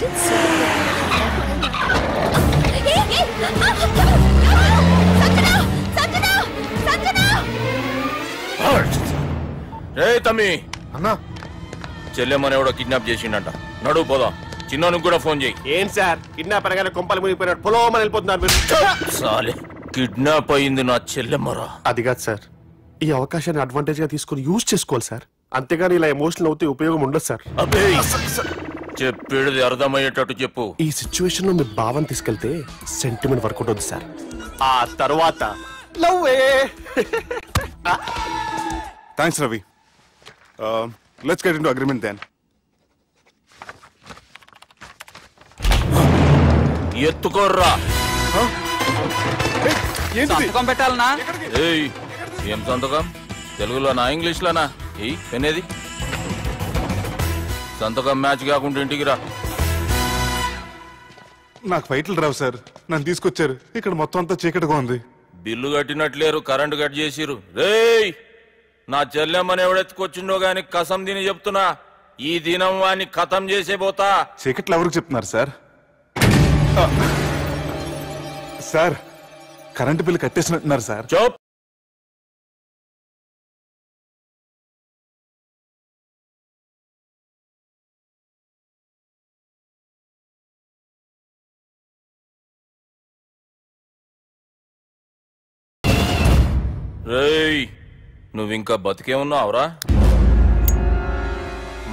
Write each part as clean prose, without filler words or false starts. did so. రే తమ్మి అన్నా, చెల్లెమ్మనేవాడో kidnap చేసిండట. నడువు పోదాం. చిన్నోనికి కూడా ఫోన్ చేయి. ఏం సార్ కిడ్నాప్ అనగానే కొంపలు మునిగిపోయినాడు, పొలం వెళ్ళిపోతున్నారు. సాలే కిడ్నాప్ అయింది నా చెల్లెమ్మరా. అది కాదు సార్, ఈ అవకాశాన్ని అడ్వాంటేజ్ గా తీసుకుని యూజ్ చేసుకోవాలి సార్. అంతేగాని ఇలా ఎమోషనల్ అవుతే ఉపయోగం ఉండదు సార్. చెప్పేది అర్థమయ్యేటట్టు చెప్పు. ఈ సిచ్యువేషన్ లో మీ భావం తీసుకెళ్తే సెంటిమెంట్ వర్కౌట్ అవుతుంది సార్. ఆ తర్వాత thanks Ravi. Let's get into agreement then. ఎత్తుకోర్రా. సంతకం పెట్టాలనా? ఏం సంతకం? తెలుగులోనా ఇంగ్లీష్లోనా? ఏ పెనేది? సంతకం మ్యాచ్ కాకుండా ఇంటికి రా. నాకు ఫైట్లు రావు సార్, నన్ను తీసుకొచ్చారు. ఇక్కడ మొత్తం అంతా చీకటిగా ఉంది. బిల్లు కట్టినట్లేరు, కరెంటు కట్ చేసిరు. రేయ్ నా చెల్లెమ్మని ఎవడెత్తుకొచ్చిండో గాని కసం దీని చెప్తున్నా, ఈ దినం వాడిని కథం చేసే పోతా. చీకట్లు ఎవరికి చెప్తున్నారు సార్? సార్ కరెంటు బిల్లు కట్టేసినట్టున్నారు సార్. రేయ్ నువ్వింకా బతికే ఉన్నావురా?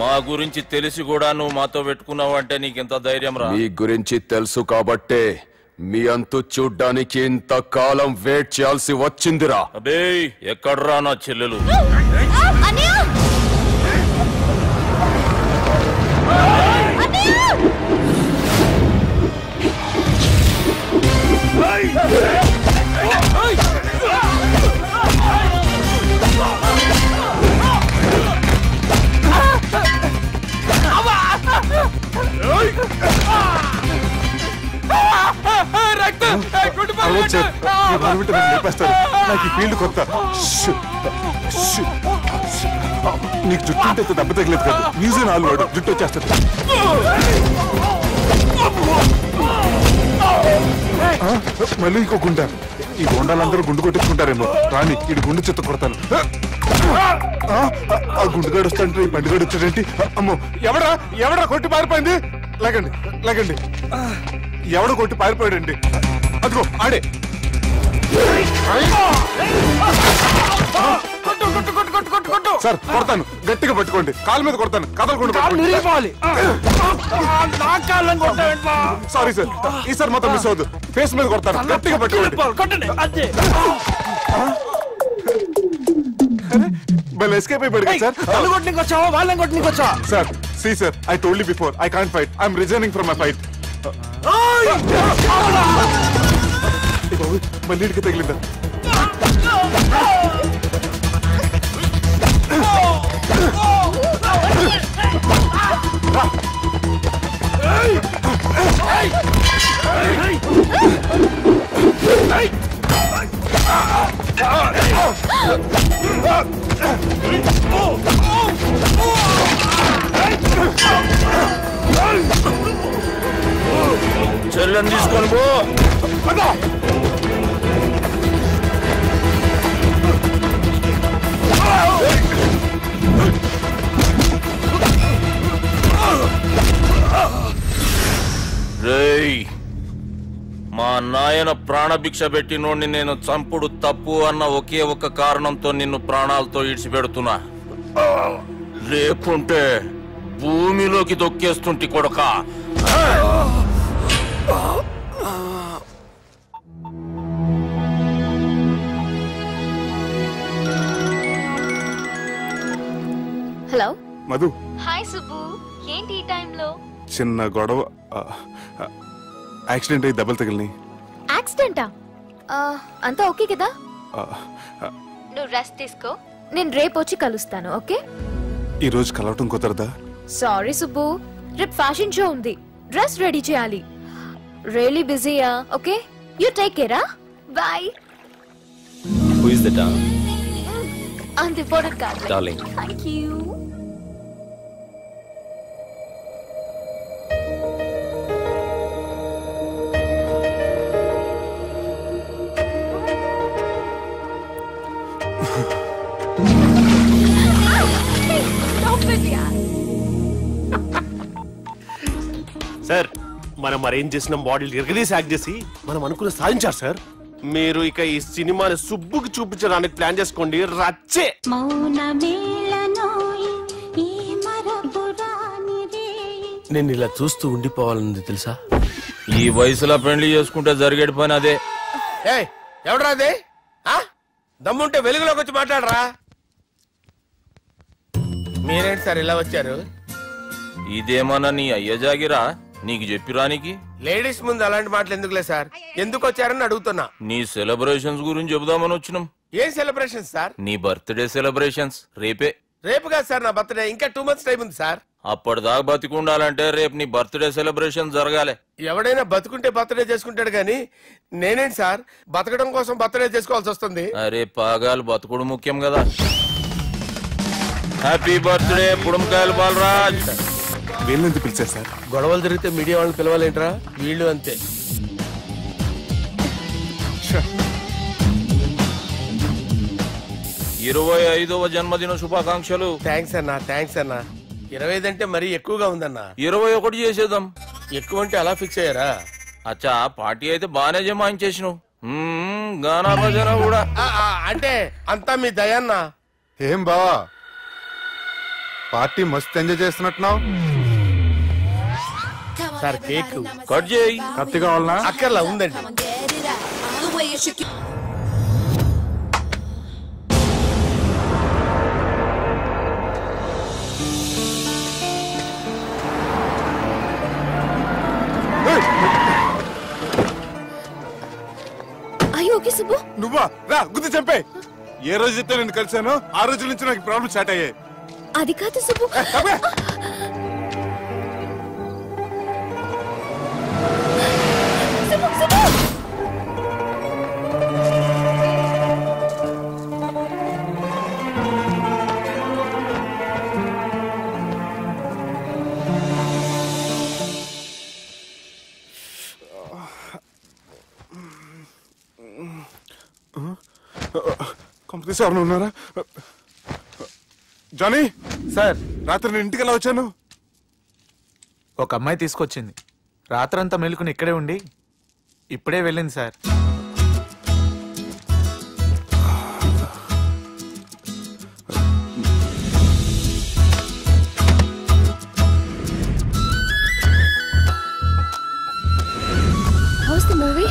మా గురించి తెలిసి కూడా నువ్వు మాతో పెట్టుకున్నావు అంటే నీకెంత ధైర్యం రా? మీ గురించి తెలుసు కాబట్టే మీ అంతు చూడ్డానికి ఇంత కాలం వెయిట్ చేయాల్సి వచ్చిందిరా. అబే ఎక్కడ్రా నా చెల్లెలు? ఫీల్డ్ కొత్త. నీకు జుట్టు అంటే దెబ్బ తగలేదు కదా, న్యూజే నాలుగు వాడు జుట్టు వచ్చేస్తా. మళ్ళీ ఇంకో గుండె. ఈ గుండాలందరూ గుండు కొట్టించుకుంటారేమో, రాని ఇటు గుండు చెత్త కొడతాను. ఆ గుండుగాడు వస్తాంటే ఈ బండిగాడు వచ్చాడంటే అమ్మో. ఎవడా ఎవడా కొట్టి పారిపోయింది? లేకండి లేకండి, ఎవడ కొట్టి పారిపోయాడండి? అదిగో ఆడే. సార్ కొడతాను, గట్టిగా పట్టుకోండి, కాలు మీద కొడతాను, కదలకుండా. సారీ సార్, ఈసారి మొత్తం మిస్ అవుతుంది. ఫేస్ మీద కొడతాను, గట్టిగా పట్టుకోండి. Well, escape అయిపోయాడు కదా సార్. కొట్టికొచ్చావా వాళ్ళని కొట్టికొచ్చా? Sir see sir, I told you before I can't fight. I'm resigning from my fight. మళ్ళీకి తగిలిందా? చెల్లెని తీసుకొని పో. రేయ్ మా నాయన ప్రాణభిక్ష పెట్టినోడిని నేను చంపుడు తప్పు అన్న ఒకే ఒక్క కారణంతో నిన్ను ప్రాణాలతో ఇడిచిపెడుతున్నా. లేకుంటే భూమిలోకి దొక్కేస్తుంటి కొడక. హలో మధు. హాయ్ సుబ్బు, ఏంటి ఈ టైంలో? చిన్న గొడవ, యాక్సిడెంట్ అయ్యి దెబ్బలు తగిలినాయి. యాక్సిడెంటా? అంతా ఓకే కదా, నువ్వు రెస్ట్ తీసుకో. నేను రేపు వచ్చి కలుస్తాను, ఓకే? ఈ రోజు కలవటం కుదరదా? సారీ సుబ్బు, రేపు ఫ్యాషన్ షో ఉంది, డ్రెస్ రెడీ చేయాలి. రియలీ బిజీయా? Okay you take care. Bye. Who is that? అంతే photo card darling. Thank you. Sir, మనం అరేంజ్ చేసిన బాడీలు ఎరగదీసి యాక్ట్ చేసి మనం అనుకున్న సాధించారు సార్. మీరు ఇక ఈ సినిమాని సుబ్బుకి చూపించడానికి ప్లాన్ చేసుకోండి. రచ్చే నేను ఇలా చూస్తూ ఉండిపోవాలని తెలుసా. ఈ వయసులో పెళ్లి చేసుకుంటే జరిగేటి పని అదే. ఎవడరా అదే? దమ్ముంటే వెలుగులోకి వచ్చి మాట్లాడరా. మీరేంటి సార్ ఇలా వచ్చారు? ఇదేమన్నా నీ అయ్య జాగిరా? నీకు చెప్పిరానికి లేడీస్ ముందు అలాంటి మాటలు ఎందుకులే సార్. ఎందుకు వచ్చారని అడుగుతున్నా. నీ సెలబ్రేషన్స్ గురించి చెబుదామని వచ్చినాం. ఏం సెలబ్రేషన్స్ సార్? నీ బర్త్డే సెలబ్రేషన్స్. రేపే. రేపు కాదు సార్ నా బర్త్డే, ఇంకా 2 months టైం ఉంది సార్. అప్పటిదాకా బతికుండాలంటే రేపు నీ బర్త్డే సెలబ్రేషన్ జరగాలి. ఎవడైనా బతుకుంటే బర్త్డే చేసుకుంటాడు గాని నేనేంటి సార్ బతకడం కోసం బర్త్డే చేసుకోవాల్సి వస్తుంది. అరే పాగాలు, బతుకుడు ముఖ్యం కదా. హ్యాపీ బర్త్డే పుడుమకాయలు బాలరాజ్. వీళ్ళంతా పిలిచారు సార్. గొడవలు జరిగితే మీడియా వాళ్ళని పిలవాలేంట్రా, వీళ్ళు అంతే. ఇరవై 25వ జన్మదిన శుభాకాంక్షలు. థ్యాంక్స్ అన్నా, థ్యాంక్స్ అన్నా. 25 అంటే మరీ ఎక్కువగా ఉందన్నా. 21 చేసేద్దాం. ఎక్కువ అంటే అలా ఫిక్స్ అయ్యారా? అచ్చా, పార్టీ అయితే బానే జమాయించేసినావు. గానా భజన కూడా అంటే అంతా మీ దయాన్న. ఏం బావా పార్టీ మస్తు ఎంజాయ్ చేస్తున్నట్టున్నావు. సార్ కేక్ కట్ చేయి. కత్తి కావాలనా? అక్కర్లా, ఉందండి. నువ్వా రా గుద్దు చంపే. ఏ రోజైతే నేను కలిశానో ఆ రోజు నుంచి నాకు ప్రాబ్లమ్ స్టార్ట్ అయ్యాయి. అది కాదు సుబ్బు. కంపెనీ సార్ ఉన్నారా? జానీ సార్, రాత్రి నేను ఇంటికి ఎలా వచ్చాను? ఒక అమ్మాయి తీసుకొచ్చింది. రాత్రంతా మెలుకుని ఇక్కడే ఉండి ఇప్పుడే వెళ్ళింది sir. How's the movie?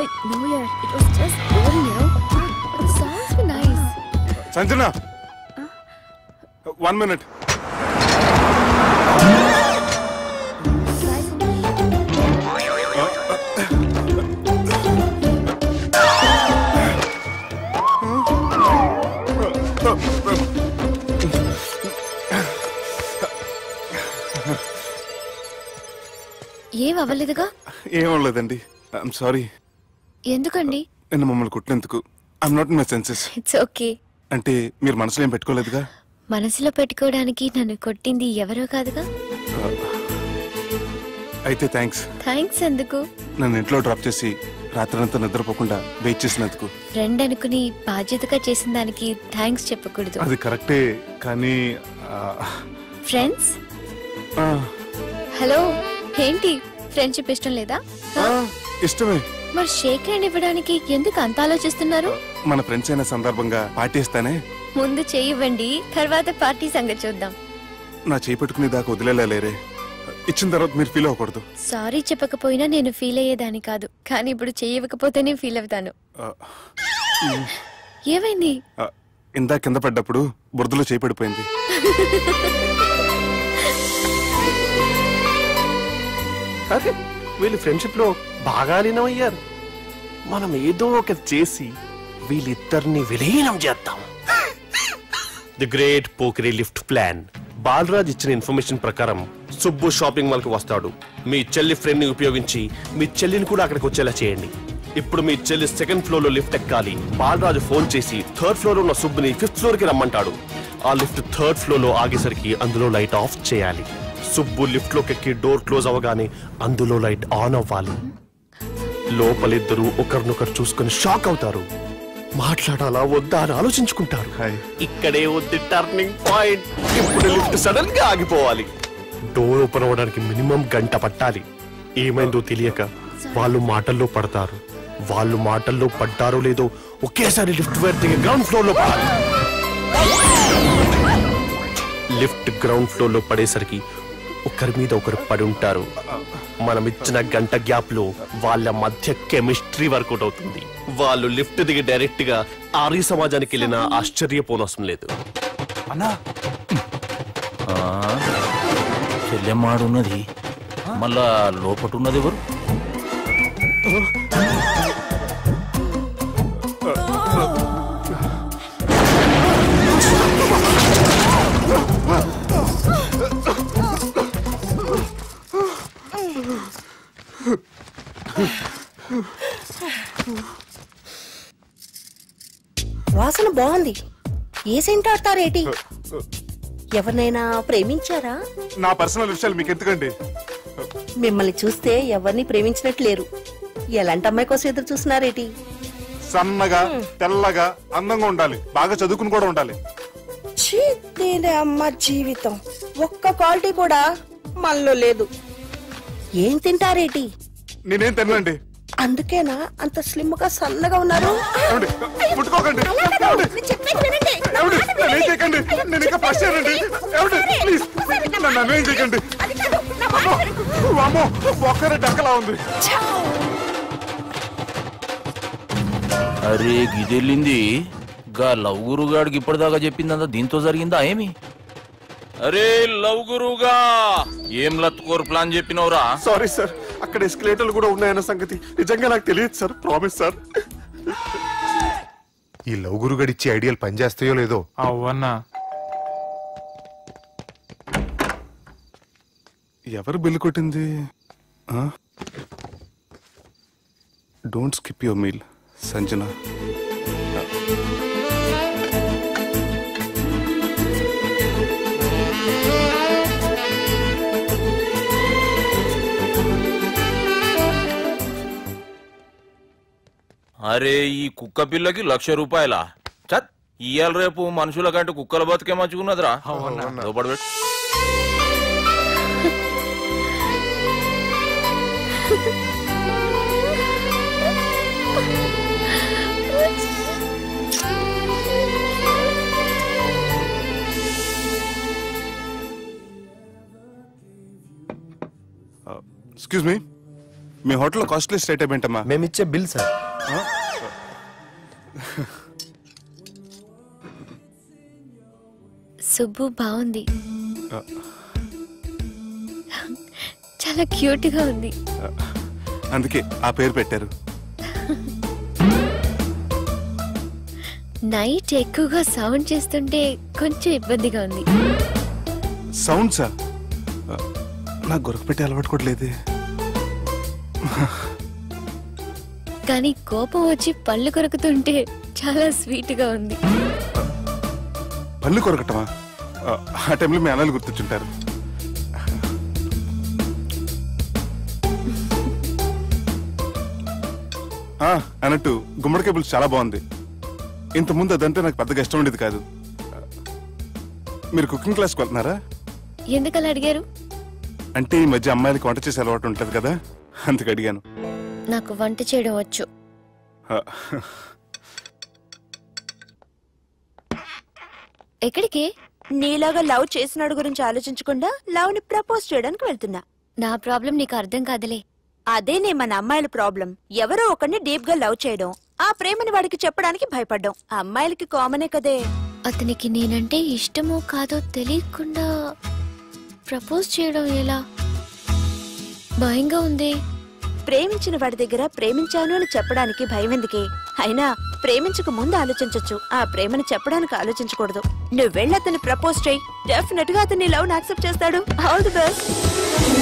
Like New Year, it was just boring, you know. But the songs were nice. Sanjana. 1 minute. ఏం అవ్వలేదుగా? ఏం అవ్వలేదండి. I'm sorry. ఎందుకండి? నేను మమ్మల్ని కొట్టినందుకు. I'm not my senses. It's okay. అంటే మీరు మనసులో ఏం పెట్టుకోలేదుగా? మనసులో పెట్టుకోవడానికి నన్ను కొట్టింది ఎవరో కాదుగా. అయితే థ్యాంక్స్. థ్యాంక్స్ ఎందుకు? నన్ను ఇంట్లో డ్రాప్ చేసి రాత్రంతా నిద్రపోకుండా వెయిట్ చేసినందుకు. ఫ్రెండ్ అనుకుని బాధ్యతగా చేసిన దానికి థ్యాంక్స్ చెప్పకూడదు. అది కరెక్టే కానీ ఫ్రెండ్స్. హలో, ఏంటి ఫ్రెండ్షిప్ ఇష్టం లేదా? ఇష్టమే. మరి షేక్ హ్యాండ్ ఇవ్వడానికి ఎందుకు అంత ఆలోచిస్తున్నారు? మన ఫ్రెండ్స్ అయిన సందర్భంగా పార్టీ ఇస్తానే. ముందు చేయివ్వండి, తర్వాత పార్టీ సంగతి చూద్దాం. నా చేయి పట్టుకునే దాకా వదిలేలేరే. ఇచ్చిన తర్వాత మీరు ఫీల్ అవ్వకూడదు. సారీ చెప్పకపోయినా నేను ఫీల్ అయ్యేదాన్ని కాదు, కానీ ఇప్పుడు చేయకపోతేనే ఫీల్ అవుతాను. ఏమైంది? ఇందా కింద పడ్డప్పుడు బురదలో చేయి పడిపోయింది. వీళ్ళు ఫ్రెండ్షిప్ లో బాగా లీనమయ్యారు. మనం ఏదో ఒకటి చేసి వీళ్ళిద్దరిని విలీనం చేద్దాం. The great Pokiri lift plan. Balaraj ఇచ్చిన ఇన్ఫర్మేషన్ ప్రకారం సుబ్బు షాపింగ్ మాల్ కి వస్తాడు. మీ చెల్లి ఫ్రెండ్ ని ఉపయోగించి మీ చెల్లిని కూడా అక్కడికి వచ్చేలా చేయండి. ఇప్పుడు మీ చెల్లి సెకండ్ ఫ్లోర్ లో లిఫ్ట్ ఎక్కాలి. బాలరాజు ఫోన్ చేసి థర్డ్ ఫ్లోర్ లో ఉన్న సుబ్బుని 5th floor కి రమ్మంటాడు. ఆ లిఫ్ట్ 3rd floor లో ఆగేసరికి అందులో లైట్ ఆఫ్ చేయాలి. సుబ్బు లిఫ్ట్ లోకి ఎక్కి డోర్ క్లోజ్ అవగానే అందులో లైట్ ఆన్ అవ్వాలి. లోపలిద్దరూ ఒకరినొకరు చూసుకుని షాక్ అవుతారు. మాట్లాడాలా వద్దా అని ఆలోచించుకుంటారు. ఇక్కడే వద్దు టర్నింగ్ పాయింట్. ఇప్పుడు లిఫ్ట్ సడన్ గా ఆగిపోవాలి. డోర్ ఓపెన్ అవ్వడానికి మినిమం గంట పట్టాలి. ఏమైందో తెలియక వాళ్ళు మాటల్లో పడతారు. వాళ్ళు మాటల్లో పడ్డారో లేదో ఒకేసారి లిఫ్ట్ వైర్ దిగి గ్రౌండ్ ఫ్లోర్ లో పడాలి. లిఫ్ట్ గ్రౌండ్ ఫ్లోర్ లో పడేసరికి ఒకరి మీద ఒకరు పడి ఉంటారు. మనం ఇచ్చిన గంట గ్యాప్ లో వాళ్ళ మధ్య కెమిస్ట్రీ వర్కౌట్ అవుతుంది. వాళ్ళు లిఫ్ట్ దిగి డైరెక్ట్ గా ఆర్య సమాజానికి వెళ్ళినా ఆశ్చర్యపోనవసరం లేదు. అన్నా చెల్లెమ్మాడున్నది, మళ్ళా లోపటున్నది ఎవరు? వాసన బాగుంది. ఏ సెంట్ ఆడతారేటి? ఎవరినైనా ప్రేమించారా? నా పర్సనల్ విషయాలు మీకు ఎందుకండి? మిమ్మల్ని చూస్తే ఎవరిని ప్రేమించినట్లేరు. ఎలాంటి అమ్మాయి కోసం ఎదురు చూస్తున్నారేటి? సన్నగా, తెల్లగా, అందంగా ఉండాలి. బాగా చదువుకుని కూడా ఉండాలి. అమ్మ జీవితం ఒక్క క్వాలిటీ కూడా మనలో లేదు. ఏం తింటారేటి? నేనేం తినండి. అందుకేనా అంత స్లిమ్ గా సన్నగా ఉన్నారు? అరే గిదెళ్ళింది గా లవ్ గురుగాడికి ఇప్పటిదాకా చెప్పిందంతా దీంతో జరిగిందా ఏమి? అరే లవ్ గురువుగా ఏం లత్కోర్ ప్లాన్ చెప్పినవరా? సారీ సార్, అక్కడ ఎస్కలేటర్లు కూడా ఉన్నాయన్న సంగతి నిజంగా నాకు తెలియదు సార్. Promise sir. ఈ లవ్ గురుగాడి ఇచ్చే ఐడియాలు పనిచేస్తాయో లేదో. అవునా? ఎవరు బిల్లు కొట్టింది? Don't skip your meal Sanjana. అరే ఈ కుక్క పిల్లకి 1,00,000 రూపాయల చత్. ఇవాళ రేపు మనుషుల కంటే కుక్కల బతుకే మంచుకున్నదిరా. ఎక్స్క్యూజ్ మీ, మీ హోటల్లో కాస్ట్లీ స్టేట్ ఏంటమ్మా? మేమిచ్చే బిల్ సార్. సుబ్బు బాగుంది, చాలా క్యూట్ గా ఉంది, అందుకే ఆ పేరు పెట్టారు. నైట్ ఎక్కువగా సౌండ్ చేస్తుంటే కొంచెం ఇబ్బందిగా ఉంది. సౌండ్ సార్ నాకు గొరక పెట్టి అలవాటు కూడా లేదే. కానీ కోపం వచ్చి పళ్ళు కొరకుతుంటే చాలా స్వీట్ గా ఉంది. పళ్ళు కొరకటమా? ఆ టైంలో మీ అన్నలు గుర్తుంటారు. అన్నట్టు గుమ్మడికాయ పులుసు చాలా బాగుంది. ఇంతకుముందు అదంటే నాకు పెద్దగా ఇష్టం ఉండేది కాదు. మీరు కుకింగ్ క్లాస్కి వెళ్తున్నారా? ఎందుకలా అడిగారు? అంటే ఈ మధ్య అమ్మాయిలకి వంట చేసే అలవాటు ఉంటుంది కదా, అందుకు అడిగాను. నాకు వంట చేయడం వచ్చు. ఎక్కడికి? నీలాగా లవ్ చేసినాడు గురించి ఆలోచించకుండా లవ్ ని ప్రపోజ్ చేయడానికి వెళ్తున్నా. నా ప్రాబ్లం నీకు అర్థం కాదులే. అదేనే మన అమ్మాయిల ప్రాబ్లం. ఎవరో ఒకరిని డీప్ గా లవ్ చేయడం, ఆ ప్రేమని వాడికి చెప్పడానికి భయపడ్డం అమ్మాయిలకి కామనే కదే. అతనికి నేనంటే ఇష్టమో కాదో తెలియకుండా ప్రపోజ్ చేయడం ఎలా? భయంగా ఉంది. ప్రేమించిన వాడి దగ్గర ప్రేమించాను అని చెప్పడానికి భయం ఎందుకే? అయినా ప్రేమించక ముందు ఆలోచించొచ్చు, ఆ ప్రేమని చెప్పడానికి ఆలోచించకూడదు. నువ్వు వెళ్ళి అతన్ని ప్రపోజ్ చేయి, డెఫినెట్ గా అతన్ని లవ్ యాక్సెప్ట్ చేస్తాడు. All the best.